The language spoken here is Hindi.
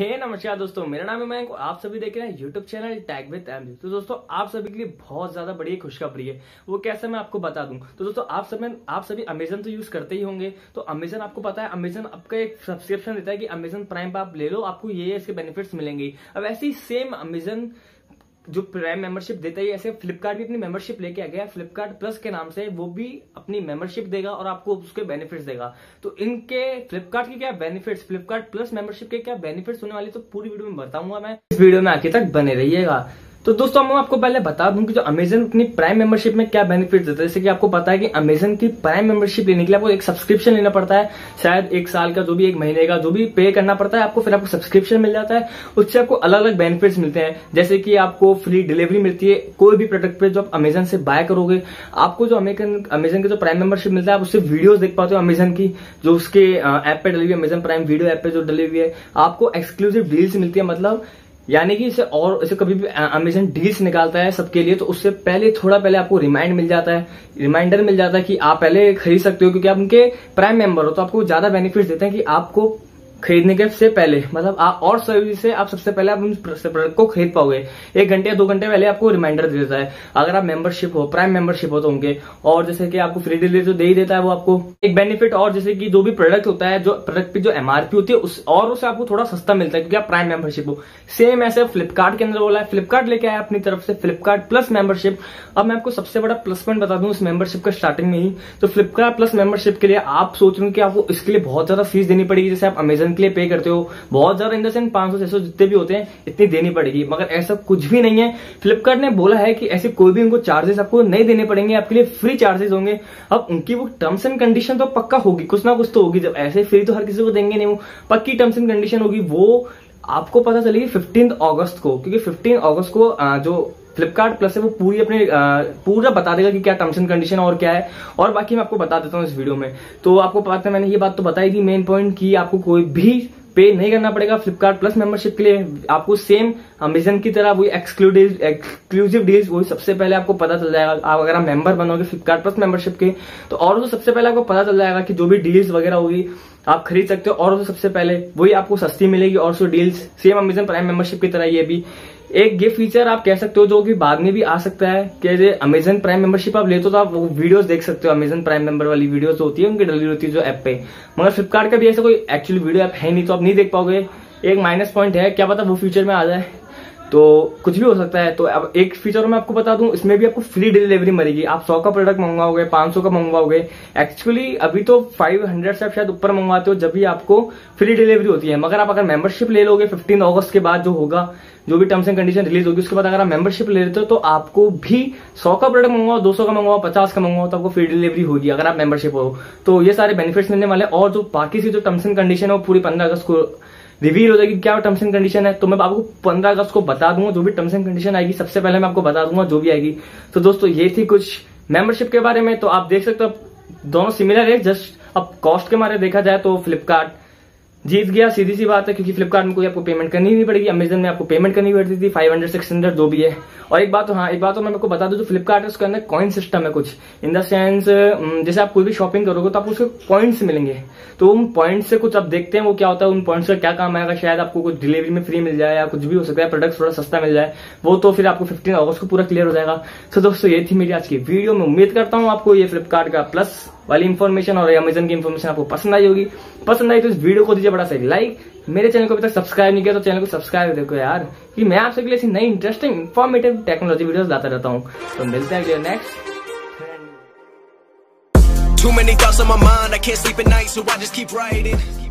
नमस्कार दोस्तों, मेरा नाम है मयंक। आप सभी देख रहे हैं YouTube channel tag with MG. तो दोस्तों आप सभी के लिए बहुत ज्यादा बड़ी खुशखबरी है, वो कैसे मैं आपको बता दूं। तो दोस्तों आप सभी अमेजन तो यूज करते ही होंगे। तो अमेजन आपको पता है, अमेजन आपका एक सब्सक्रिप्शन देता है कि अमेजन प्राइम पर आप ले लो, आपको ये इसके बेनिफिट्स मिलेंगे। अब ऐसे ही सेम अमेजन जो प्राइम मेंबरशिप देता है, ऐसे फ्लिपकार्ट भी अपनी मेंबरशिप लेके आ गया है, फ्लिपकार्ट प्लस के नाम से। वो भी अपनी मेंबरशिप देगा और आपको उसके बेनिफिट्स देगा। तो इनके फ्लिपकार्ट के क्या बेनिफिट्स, फ्लिपकार्ट प्लस मेंबरशिप के क्या बेनिफिट्स होने वाले, तो पूरी वीडियो में बताऊंगा। मैं इस वीडियो में आखिर तक बने रहिएगा। तो दोस्तों मैं आपको पहले बता दूं कि जो अमेजन अपनी प्राइम मेंबरशिप में क्या बेनिफिट देता है। जैसे कि आपको पता है कि अमेजन की प्राइम मेंबरशिप लेने के लिए आपको एक सब्सक्रिप्शन लेना पड़ता है, शायद एक साल का, जो भी एक महीने का, जो भी पे करना पड़ता है आपको। फिर आपको सब्सक्रिप्शन मिल जाता है, उससे आपको अलग अलग बेनिफिट्स मिलते हैं। जैसे कि आपको फ्री डिलीवरी मिलती है कोई भी प्रोडक्ट पे जो आप अमेजन से बाय करोगे। आपको जो अमेजन के जो प्राइम मेंबरशिप मिलता है, आप उससे वीडियोज देख पाते हो अमेजन की, जो उसके ऐप पे डली हुई, अमेजन प्राइम वीडियो ऐप पे जो डली हुई है। आपको एक्सक्लूसिव डील्स मिलती है, मतलब यानी कि इसे कभी भी अमेजन डील्स निकालता है सबके लिए, तो उससे पहले थोड़ा पहले आपको रिमाइंडर मिल जाता है कि आप पहले खरीद सकते हो, क्योंकि आप उनके प्राइम मेंबर हो। तो आपको ज्यादा बेनिफिट्स देते हैं कि आपको खरीदने के से पहले, मतलब आप और सर्विस से आप सबसे पहले आप उन प्रोडक्ट को खरीद पाओगे। 1 घंटे या 2 घंटे पहले आपको रिमाइंडर दे देता है अगर आप मेंबरशिप हो, प्राइम मेंबरशिप हो तो उनके। और जैसे कि आपको फ्री डिलीवरी तो दे ही देता है वो आपको एक बेनिफिट। और जैसे कि जो भी प्रोडक्ट होता है, जो प्रोडक्ट की जो एमआरपी होती है उससे आपको थोड़ा सस्ता मिलता है क्योंकि आप प्राइम मेंबरशिप हो। सेम ऐसे फ्लिपकार्ट के अंदर बोला है, फ्लिपकार्ट लेके आया अपनी तरफ से फ्लिपकार्ट प्लस मेंबरशिप। अब मैं आपको सबसे बड़ा प्लस पॉइंट बता दूं इस मेंबरशिप का स्टार्टिंग में ही। तो फ्लिपकार्ट प्लस मेंबरशिप के लिए आप सोच रहे हो कि आपको इसके लिए बहुत ज्यादा फीस देनी पड़ेगी। जैसे आप अमेजन के लिए पे करते हो बहुत ज्यादा, इंडसेंट 500-600 जितने भी होते हैं इतनी देनी पड़ेगी, मगर ऐसा कुछ भी नहीं है। फ्लिपकार्ट ने बोला है कि ऐसे कोई भी उनको चार्जेस आपको नहीं देने पड़ेंगे, आपके लिए फ्री चार्जेस होंगे। अब उनकी वो टर्म्स एंड कंडीशन तो पक्का होगी, कुछ ना कुछ तो होगी। जब ऐसे फ्री तो हर किसी को देंगे नहीं, वो पक्की टर्म्स एंड कंडीशन होगी। वो आपको पता चलेगी 15 अगस्त को, क्योंकि 15 अगस्त को जो फ्लिपकार्ट प्लस है वो पूरी पूरा बता देगा कि क्या टर्म्स एंड कंडीशन और क्या है। और बाकी मैं आपको बता देता हूँ इस वीडियो में। तो आपको पता है, मैंने ये बात तो बताई थी मेन पॉइंट कि आपको कोई भी पे नहीं करना पड़ेगा फ्लिपकार्ट प्लस मेंबरशिप के लिए। आपको सेम अमेजन की तरह वही एक्सक्लूसिव डील्स वही सबसे पहले आपको पता चल जाएगा। आप अगर आप मेंबर बनोगे फ्लिपकार्ट प्लस मेंबरशिप के, तो और तो सबसे पहले आपको पता चल जाएगा कि जो भी डील्स वगैरह होगी आप खरीद सकते हो, और तो सबसे पहले वही आपको सस्ती मिलेगी। और सो deals same Amazon prime membership की तरह ये भी एक ये फीचर आप कह सकते हो जो कि बाद में भी आ सकता है कि अमेजन प्राइम मेंबरशिप आप लेते हो तो आप वो वीडियोस देख सकते हो, अमेजन प्राइम मेंबर वाली वीडियोस होती है उनकी डली होती है जो ऐप पे। मगर फ्लिपकार्ट का भी ऐसा कोई एक्चुअली वीडियो ऐप है नहीं, तो आप नहीं देख पाओगे। एक माइनस पॉइंट है, क्या पता वो फ्यूचर में आ जाए, तो कुछ भी हो सकता है। तो अब एक फीचर मैं आपको बता दूं, इसमें भी आपको फ्री डिलीवरी मिलेगी। आप 100 का प्रोडक्ट मंगवाओगे, 500 का मंगवाओगे, एक्चुअली अभी तो 500 से आप शायद ऊपर मंगवाते हो जब भी आपको फ्री डिलीवरी होती है। मगर आप अगर मेंबरशिप ले लोगे 15 अगस्त के बाद जो होगा, जो भी टर्म्स एंड कंडीशन रिलीज होगी उसके बाद अगर आप मेंबरशिप ले लेते हो तो आपको भी 100 का प्रोडक्ट मंगवाओ, 200 का मंगवाओ, 50 का मंगवाओ तो आपको फ्री डिलीवरी होगी अगर आप मेंबरशिप हो। तो ये सारे बेनिफिट्स मिलने वाले। और जो बाकी सी जो टर्म्स एंड कंडीशन है वो पूरी 15 अगस्त को रिवील हो जाएगी क्या टर्म्स एंड कंडीशन है। तो मैं आपको 15 अगस्त को बता दूंगा जो भी टर्म्स एंड कंडीशन आएगी, सबसे पहले मैं आपको बता दूंगा जो भी आएगी। तो दोस्तों ये थी कुछ मेंबरशिप के बारे में। तो आप देख सकते हो दोनों सिमिलर है, जस्ट अब कॉस्ट के मारे देखा जाए तो फ्लिपकार्ट जीत गया, सीधी सी बात है, क्योंकि फ्लिपकार्ट में कोई आपको पेमेंट करनी नहीं पड़ेगी। अमेजन में आपको पेमेंट करनी पड़ती थी 500-600 जो भी है। और एक बात तो मैं आपको बता दूं, जो फ्लिपकार्ट है उसके अंदर कॉइन सिस्टम है कुछ, इन द सेंस जैसे आप कोई भी शॉपिंग करोगे तो आपको उसके पॉइंट्स मिलेंगे। तो उन पॉइंट्स से कुछ आप देखते हैं वो क्या होता है, उन पॉइंट्स का क्या काम आएगा। शायद आपको कुछ डिलीवरी में फ्री मिल जाए या कुछ भी हो सकता है, प्रोडक्ट थोड़ा सस्ता मिल जाए, वो तो फिर आपको 15 अगस्त को पूरा क्लियर हो जाएगा। तो दोस्तों ये थी मेरी आज की वीडियो में। उम्मीद करता हूँ आपको ये फ्लिपकार्ट का प्लस वाली इन्फॉर्मेशन और अमेजन की इन्फॉर्मेशन आपको पसंद आई होगी। पसंद आई तो इस वीडियो को दीजिए बड़ा सा लाइक। मेरे चैनल को अभी तक सब्सक्राइब नहीं किया तो चैनल को सब्सक्राइब देखो यार, कि मैं आप सबके लिए ऐसी नई इंटरेस्टिंग इन्फॉर्मेटिव टेक्नोलॉजी वीडियोस लाता रहता हूँ। तो मिलते हैं अगले नेक्स्ट।